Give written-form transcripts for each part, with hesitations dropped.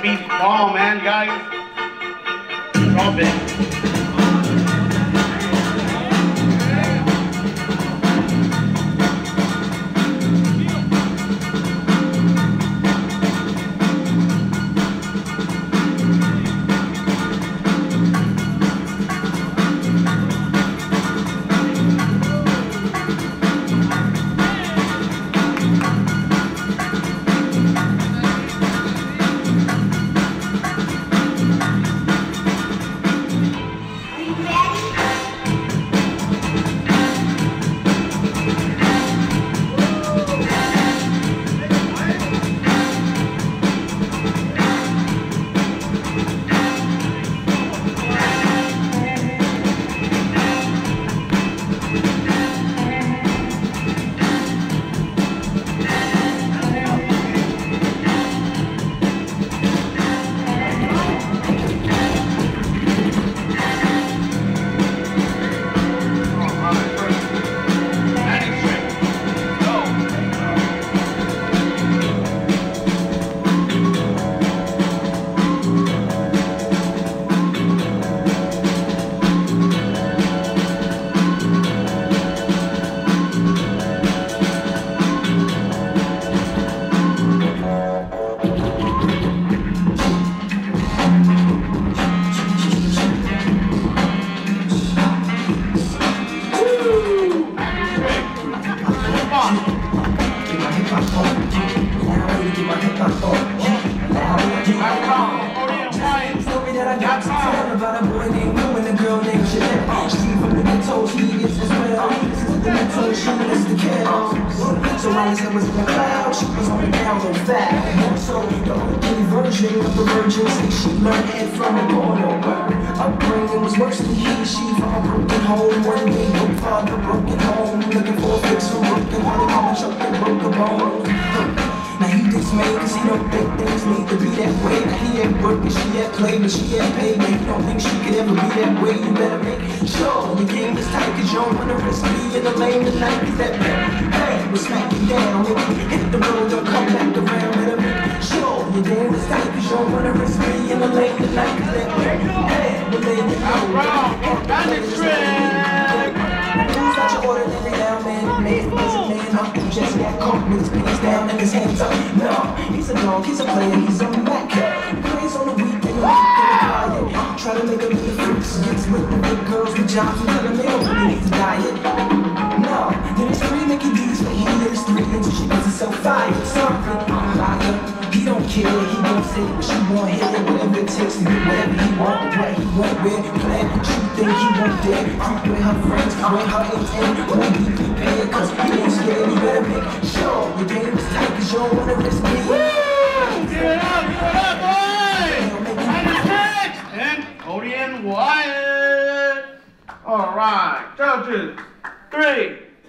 Just be calm, man, guys. Drop it.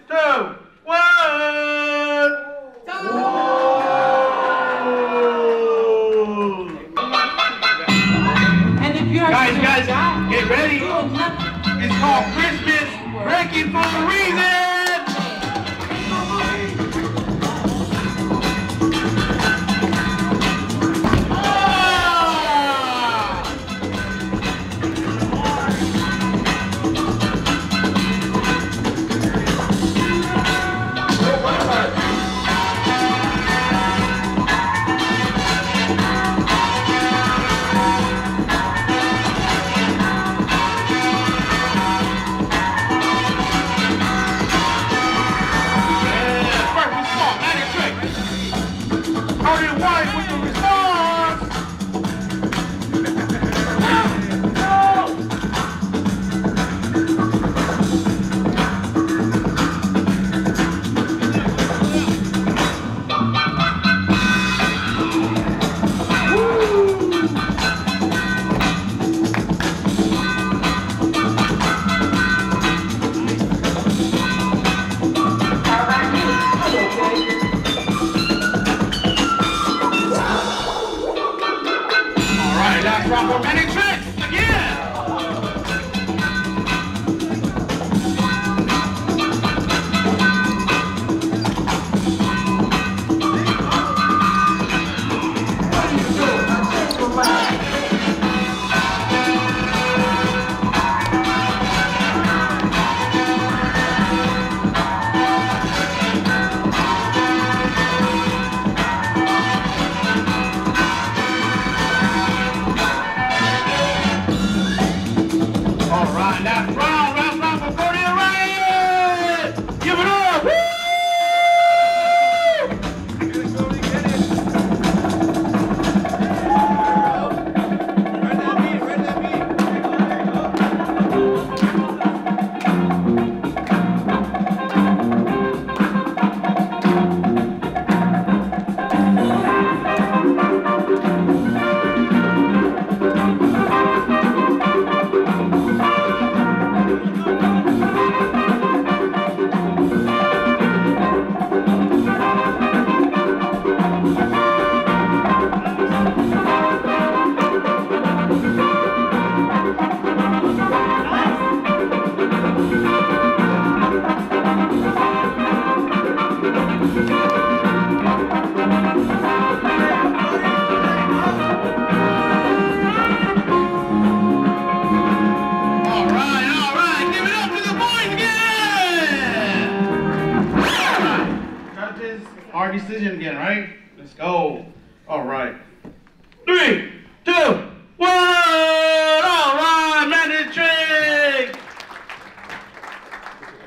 Go, Hard decision again, right? Let's go. All right. 3, 2, 1.